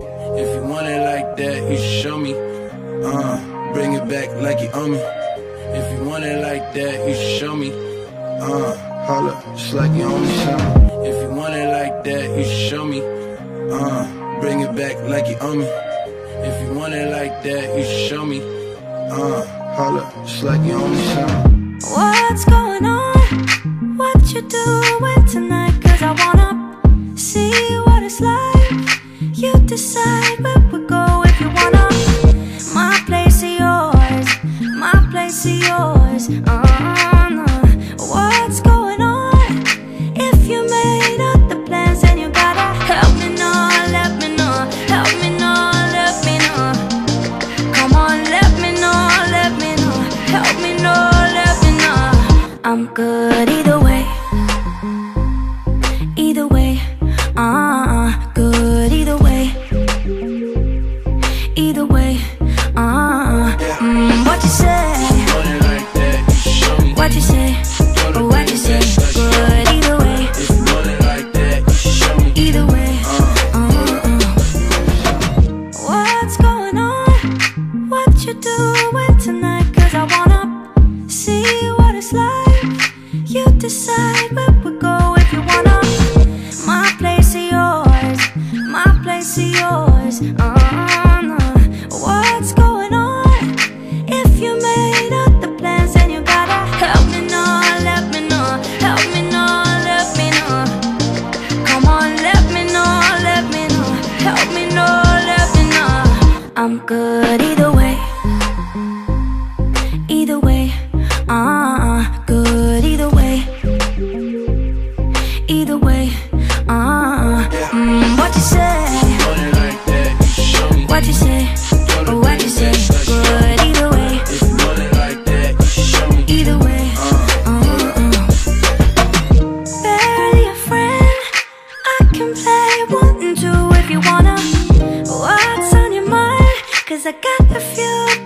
If you want it like that, you should show me. Bring it back like you owe me. If you want it like that, you should show me. Holla, just like you owe me something. If you want it like that, you should show me. Bring it back like you owe me. If you want it like that, you should show me. Holla, just like you owe me something. What's going on? What you doing tonight? 'Cause I wanna see what it's like. You decide where we go if you wanna. My place is yours, my place is yours. No. What's going on? If you made up the plans, then you gotta help me know, let me know, help me know, let me know. Come on, let me know, let me know, help me know, let me know. I'm good either way, either way. Good either way, either way. What you say? What you say? What you say? Good either way, either way. What's going on? What you doing tonight? 'Cause I wanna see what it's like. You decide where we go if you wanna. My place is yours, my place is yours. No. What's going on? If you made up the plans, then you gotta help me know, let me know, help me know, let me know. Come on, let me know, let me know, help me know, let me know. I'm good either way, either way. Good either way, either way. What you say? What you say? What you say? Good either way, either way. Barely a friend, I can play 1 and 2 if you wanna. What's on your mind? 'Cause I got a few.